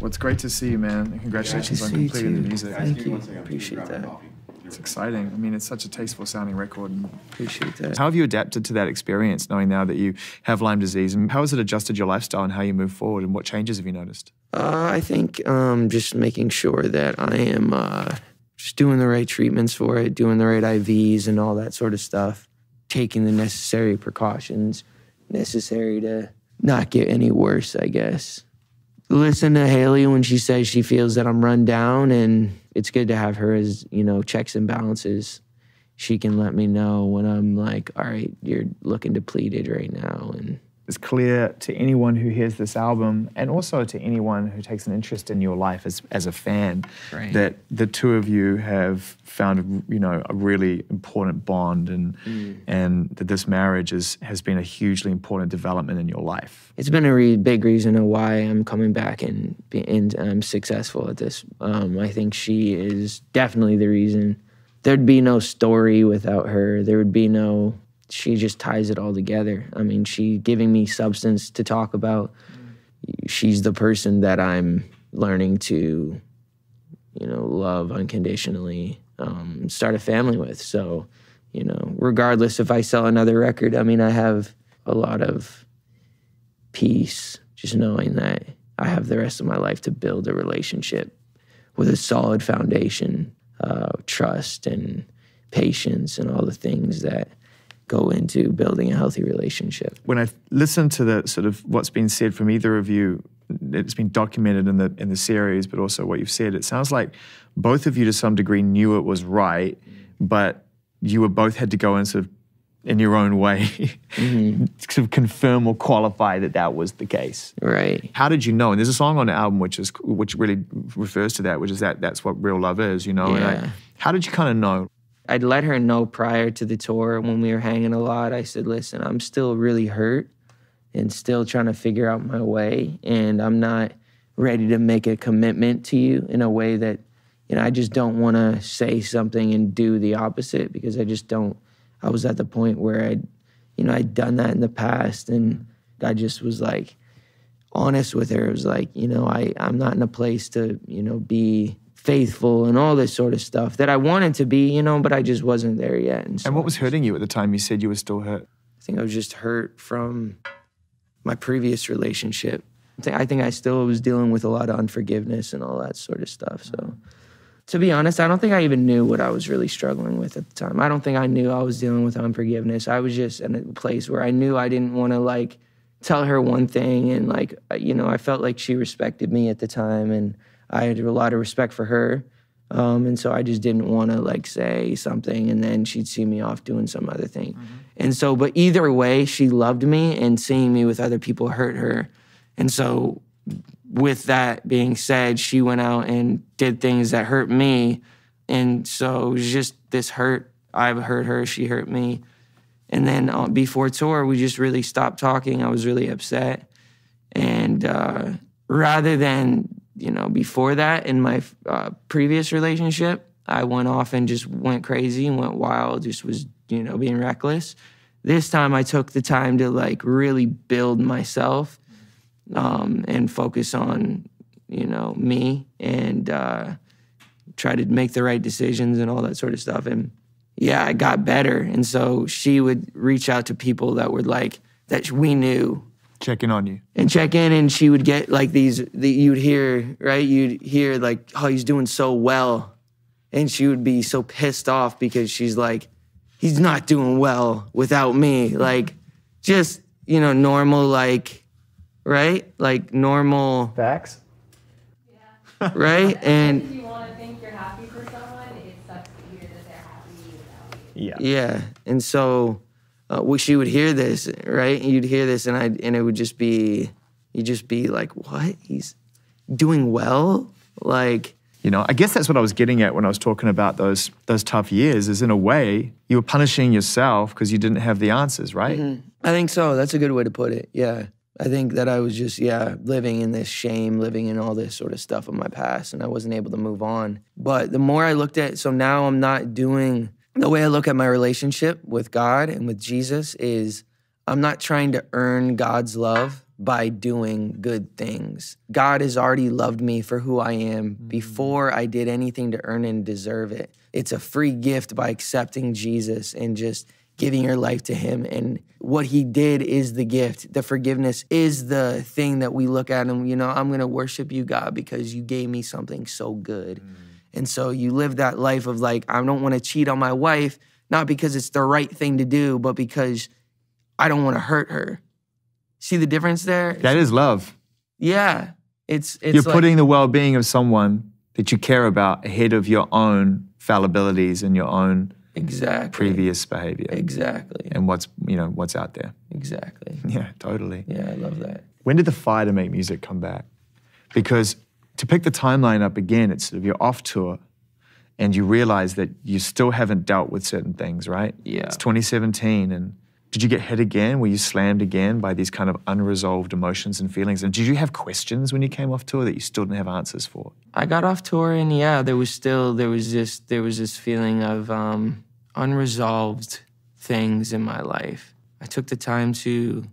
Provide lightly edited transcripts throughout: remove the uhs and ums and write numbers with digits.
Well, it's great to see you, man, and congratulations on completing the music. Thank you. Appreciate that. It's exciting. I mean, it's such a tasteful sounding record. And appreciate that. How have you adapted to that experience, knowing now that you have Lyme disease, and how has it adjusted your lifestyle and how you move forward, and what changes have you noticed? I think just making sure that I am just doing the right treatments for it, doing the right IVs and all that sort of stuff, taking the necessary precautions necessary to not get any worse, I guess. Listen to Hailey when she says she feels that I'm run down, and it's good to have her as, you know, checks and balances. She can let me know when I'm like, all right, you're looking depleted right now. And it's clear to anyone who hears this album, and also to anyone who takes an interest in your life as a fan, that the two of you have found, you know, a really important bond, and and that this marriage has been a hugely important development in your life. It's been a big reason of why I'm coming back and I'm successful at this. I think she is definitely the reason. There'd be no story without her. There would be no... She just ties it all together. I mean, she's giving me substance to talk about. She's the person that I'm learning to, you know, love unconditionally, start a family with. So, you know, regardless if I sell another record, I mean, I have a lot of peace just knowing that I have the rest of my life to build a relationship with a solid foundation, trust and patience and all the things that go into building a healthy relationship. When I listen to the sort of what's been said from either of you, it's been documented in the series, but also what you've said, it sounds like both of you to some degree knew it was right, but you were both had to go and sort of in your own way sort of confirm or qualify that that was the case. Right. How did you know? And there's a song on the album which really refers to that, which is that's what real love is, you know? Yeah. And how did you kind of know? I'd let her know prior to the tour when we were hanging a lot. I said, listen, I'm still really hurt and still trying to figure out my way, and I'm not ready to make a commitment to you in a way that, you know, I just don't want to say something and do the opposite, because I just don't, I was at the point where I'd done that in the past, and I just was like honest with her. It was like, you know, I'm not in a place to, you know, be faithful and all this sort of stuff that I wanted to be, you know, but I just wasn't there yet. And so, and what was hurting you at the time? You said you were still hurt. I think I was just hurt from my previous relationship. I think I still was dealing with a lot of unforgiveness and all that sort of stuff. So to be honest, I don't think I even knew what I was really struggling with at the time. I don't think I knew I was dealing with unforgiveness. I was just in a place where I knew I didn't want to like tell her one thing, and like, you know, I felt like she respected me at the time, and I had a lot of respect for her, and so I just didn't want to like say something and then she'd see me off doing some other thing. And so, but either way, she loved me, and seeing me with other people hurt her. And so with that being said, she went out and did things that hurt me. And so it was just this hurt. I hurt her, she hurt me. And then before tour, we just really stopped talking. I was really upset. And rather than, you know, before that, in my previous relationship, I went off and just went crazy and went wild, just was, you know, being reckless. This time I took the time to like really build myself and focus on, you know, me, and try to make the right decisions and all that sort of stuff. And yeah, I got better. And so she would reach out to people that were like, that we knew, checking on you. And check in, and she would get like these, you'd hear, right? You'd hear like, oh, he's doing so well. And she would be so pissed off because she's like, he's not doing well without me. Like, just, you know, normal, like, right? Like normal. Facts? Yeah. Right? And if you want to think you're happy for someone, it sucks to hear that they're happy without you. Yeah. Yeah. And so, well, she would hear this, right? You'd hear this, and it would just be, you'd just be like, what? He's doing well? Like, you know, I guess that's what I was getting at when I was talking about those tough years, is in a way, you were punishing yourself because you didn't have the answers, right? I think so. That's a good way to put it, yeah. I think that I was just, yeah, living in this shame, living in all this sort of stuff of my past, and I wasn't able to move on. But the more I looked at it, so now I'm not doing... The way I look at my relationship with God and with Jesus is I'm not trying to earn God's love. by doing good things. God has already loved me for who I am before I did anything to earn and deserve it. It's a free gift by accepting Jesus and just giving your life to him. And what he did is the gift. The forgiveness is the thing that we look at and, you know, I'm going to worship you, God, because you gave me something so good. And so you live that life of like, I don't want to cheat on my wife, not because it's the right thing to do, but because I don't want to hurt her. See the difference there? That is love. Yeah. It's you're like putting the well-being of someone that you care about ahead of your own fallibilities and your own previous behavior. Exactly. And what's, you know, what's out there. Exactly. Yeah, totally. Yeah, I love that. When did the fire to make music come back? Because to pick the timeline up again, it's sort of you're off tour and you realize that you still haven't dealt with certain things, right? Yeah. It's 2017 and did you get hit again? Were you slammed again by these kind of unresolved emotions and feelings? And did you have questions when you came off tour that you still didn't have answers for? I got off tour and yeah, there was this feeling of unresolved things in my life. I took the time to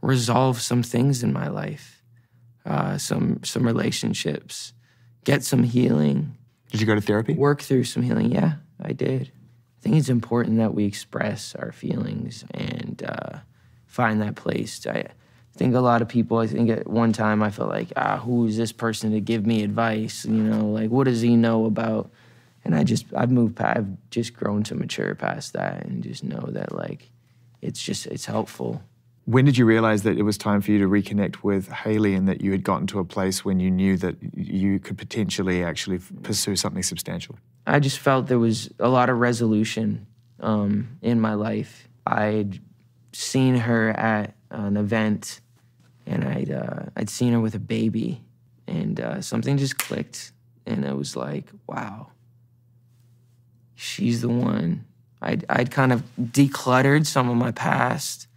resolve some things in my life, some relationships, get some healing. Did you go to therapy? Work through some healing, yeah, I did. I think it's important that we express our feelings and find that place. I think a lot of people, I think at one time I felt like, who's this person to give me advice? You know, like, what does he know about? And I've just grown to mature past that and just know that, like, it's helpful. When did you realize that it was time for you to reconnect with Hailey and that you had gotten to a place when you knew that you could potentially actually pursue something substantial? I just felt there was a lot of resolution in my life. I'd seen her at an event and I'd seen her with a baby and something just clicked and it was like, wow, she's the one. I'd kind of decluttered some of my past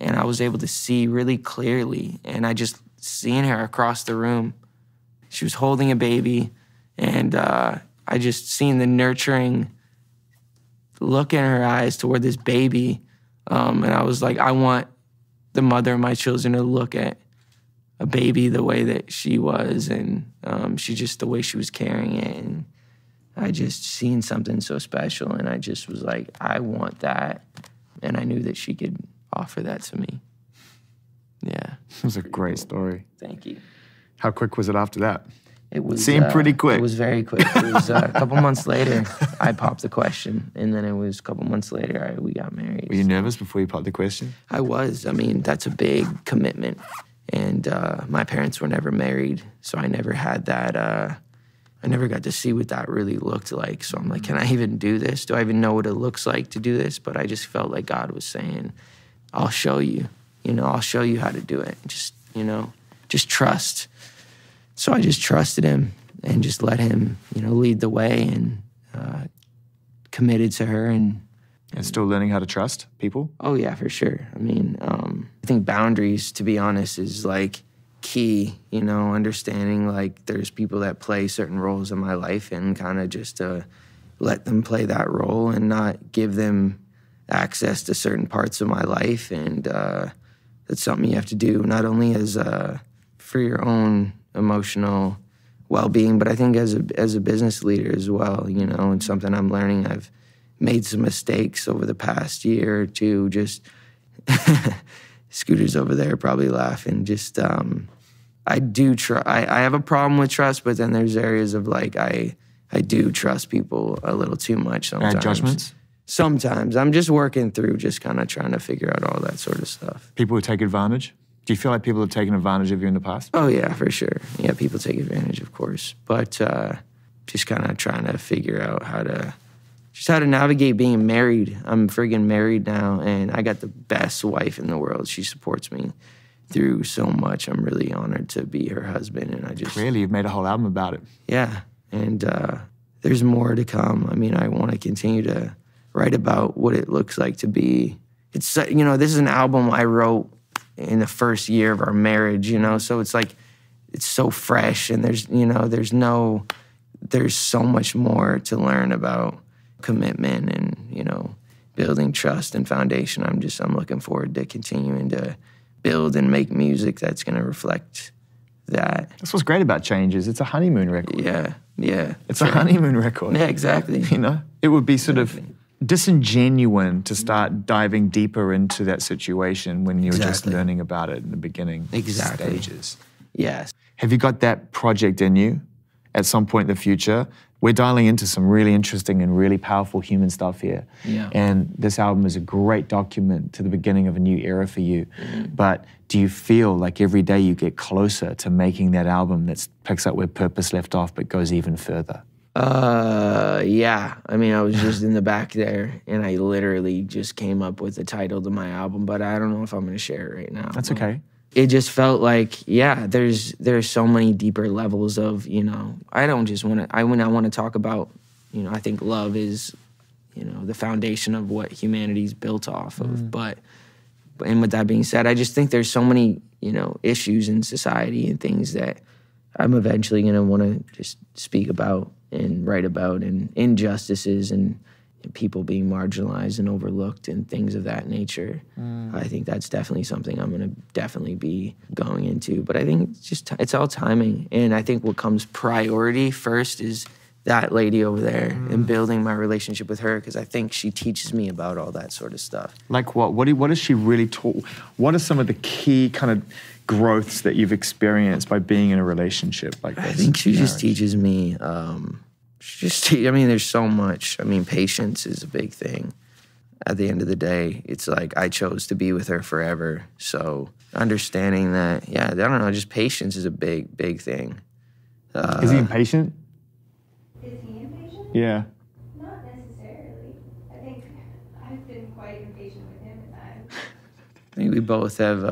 and I was able to see really clearly. And I just seen her across the room. She was holding a baby, and I just seen the nurturing look in her eyes toward this baby. And I was like, I want the mother of my children to look at a baby the way that she was, and the way she was carrying it. And I just seen something so special, and I just was like, I want that. And I knew that she could offer that to me. Yeah. It was a great story. Thank you. How quick was it after that? It seemed pretty quick. It was very quick. It was a couple months later, I popped the question. And then it was a couple months later, we got married. Were you nervous before you popped the question? I was. I mean, that's a big commitment. And my parents were never married, so I never had that. I never got to see what that really looked like. So I'm like, can I even do this? Do I even know what it looks like to do this? But I just felt like God was saying, I'll show you, you know, I'll show you how to do it. Just, you know, just trust. So I just trusted him and just let him, you know, lead the way and committed to her. And still learning how to trust people? Oh, yeah, for sure. I mean, I think boundaries, to be honest, is like key, you know, understanding like there's people that play certain roles in my life and kind of just let them play that role and not give them access to certain parts of my life, and that's something you have to do, not only as for your own emotional well-being, but I think as a business leader as well, you know, and something I'm learning. I've made some mistakes over the past year or two, just Scooter's over there probably laughing, just I have a problem with trust, but then there's areas of like, I do trust people a little too much sometimes. Bad judgments? Sometimes. I'm just working through, just kind of trying to figure out all that sort of stuff. People who take advantage? Do you feel like people have taken advantage of you in the past? Oh, yeah, for sure. Yeah, people take advantage, of course. But just kind of trying to figure out how to navigate being married. I'm friggin' married now, and I got the best wife in the world. She supports me through so much. I'm really honored to be her husband, and I just... Really, you've made a whole album about it. Yeah, and there's more to come. I mean, I want to continue to write about what it looks like to be. It's, you know, this is an album I wrote in the first year of our marriage, you know, so it's like, it's so fresh and there's, you know, there's so much more to learn about commitment and, you know, building trust and foundation. I'm looking forward to continuing to build and make music that's going to reflect that. That's what's great about Changes. It's a honeymoon record. Yeah, yeah. It's a honeymoon record. Yeah, exactly. You know, it would be sort of disingenuous to start diving deeper into that situation when you're just learning about it in the beginning stages. Yes. Have you got that project in you at some point in the future? We're dialing into some really interesting and really powerful human stuff here. Yeah. And this album is a great document to the beginning of a new era for you. Mm. But do you feel like every day you get closer to making that album that picks up where Purpose left off but goes even further? Yeah. I mean, I was just in the back there and I literally just came up with the title to my album, but I don't know if I'm going to share it right now. That's okay. It just felt like, yeah, there's so many deeper levels of, you know, I don't just want to, when I want to talk about, you know, I think love is, you know, the foundation of what humanity's built off of. Mm. And with that being said, I just think there's so many, you know, issues in society and things that I'm eventually going to want to just speak about and write about, and injustices and people being marginalized and overlooked and things of that nature. Mm. I think that's definitely something I'm gonna definitely be going into. But I think it's just, it's all timing. And I think what comes priority first is that lady over there and building my relationship with her, because I think she teaches me about all that sort of stuff. Like what? What does she really taught? What are some of the key kind of growths that you've experienced by being in a relationship like this? I think she just teaches me, I mean, there's so much. I mean, patience is a big thing. At the end of the day, it's like I chose to be with her forever. So understanding that, yeah, I don't know, just patience is a big, big thing. Is he impatient? Is he impatient? Yeah. Not necessarily. I think I've been quite impatient with him at times. I think we both have,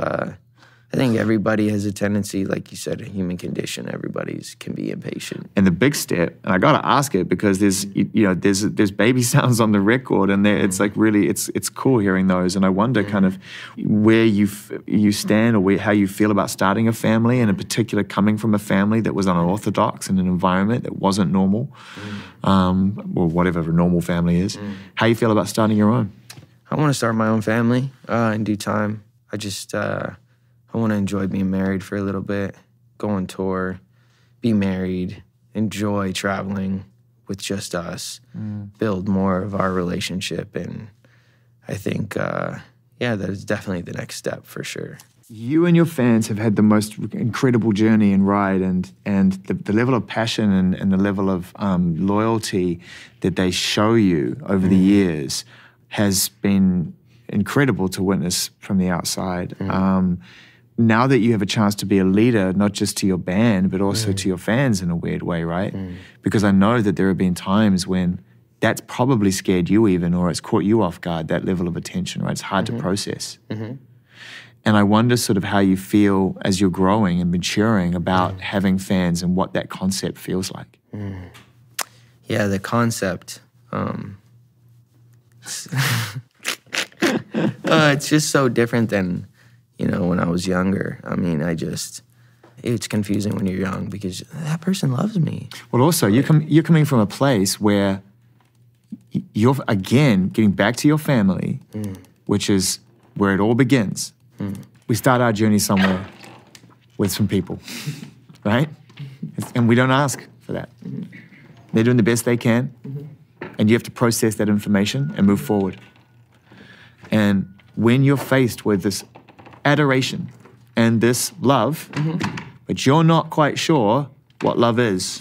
I think everybody has a tendency, like you said, a human condition. Everybody's can be impatient. And the big step, and I got to ask it because there's, you know, there's baby sounds on the record, and it's like really, it's cool hearing those. And I wonder kind of where you stand or how you feel about starting a family, and in particular coming from a family that was unorthodox in an environment that wasn't normal, or whatever a normal family is. How you feel about starting your own? I want to start my own family in due time. I want to enjoy being married for a little bit, go on tour, be married, enjoy traveling with just us, build more of our relationship. And I think, yeah, that is definitely the next step for sure. You and your fans have had the most incredible journey and ride, and the level of passion and the level of loyalty that they show you over the years has been incredible to witness from the outside. Now that you have a chance to be a leader, not just to your band, but also to your fans in a weird way, right? Because I know that there have been times when that's probably scared you even, or it's caught you off guard, that level of attention, right? It's hard to process. And I wonder sort of how you feel as you're growing and maturing about having fans and what that concept feels like. Yeah, the concept. It's just so different than, you know, when I was younger. I mean, it's confusing when you're young because that person loves me. Well, also, you're coming from a place where you're, again, getting back to your family, which is where it all begins. We start our journey somewhere with some people, right? And we don't ask for that. They're doing the best they can, and you have to process that information and move forward. And when you're faced with this adoration and this love, but you're not quite sure what love is.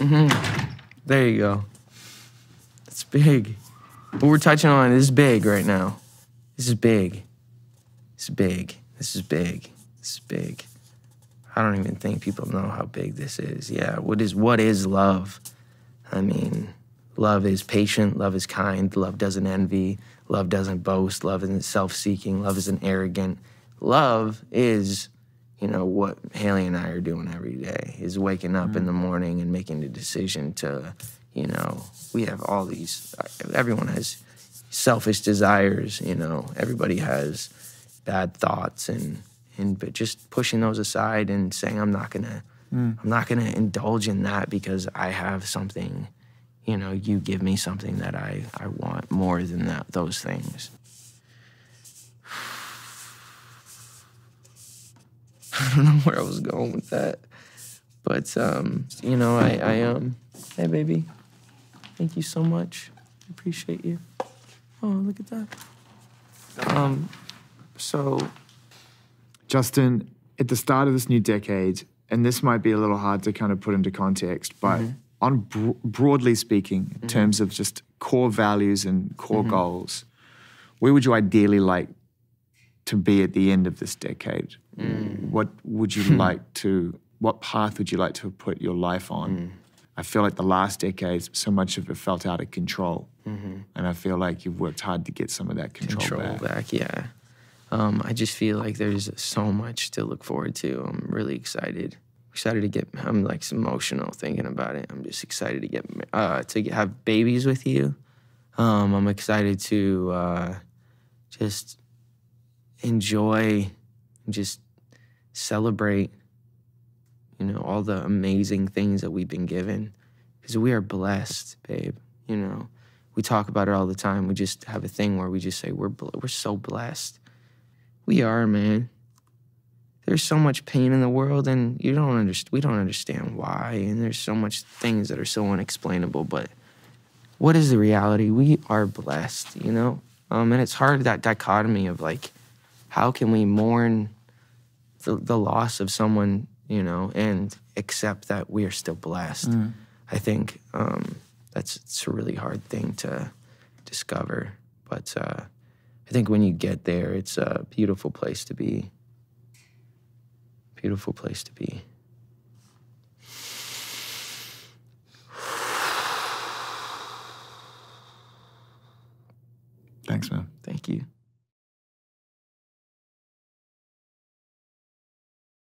There you go. It's big. What we're touching on is big right now. This is big. It's big. This is big. This is big. I don't even think people know how big this is. Yeah, what is love? I mean, love is patient, love is kind, love doesn't envy, love doesn't boast, love isn't self-seeking, love isn't arrogant. Love is, you know, what Hailey and I are doing every day, is waking up in the morning and making the decision to, you know, we have all these, everyone has selfish desires, you know, everybody has bad thoughts, but just pushing those aside and saying, I'm not gonna indulge in that because I have something. You know, you give me something that I want more than that, those things. I don't know where I was going with that. But, you know, hey, baby, thank you so much. I appreciate you. Oh, look at that. Justin, at the start of this new decade, and this might be a little hard to kind of put into context, but on broadly speaking, in terms of just core values and core goals, where would you ideally like to be at the end of this decade? What would you like to... What path would you like to put your life on? I feel like the last decade, so much of it felt out of control. And I feel like you've worked hard to get some of that control back. Yeah. I just feel like there's so much to look forward to. I'm really excited. I'm like emotional thinking about it. I'm just excited to get have babies with you. I'm excited to just enjoy, just celebrate, you know, all the amazing things that we've been given. Because we are blessed, babe, you know. We talk about it all the time. We just have a thing where we just say, we're so blessed. We are, man. There's so much pain in the world, and we don't understand why, and there's so much things that are so unexplainable, but what is the reality? We are blessed, you know? And it's hard, that dichotomy of, like, how can we mourn the loss of someone, you know, and accept that we are still blessed. I think it's a really hard thing to discover. But I think when you get there, it's a beautiful place to be. Beautiful place to be. Thanks, man.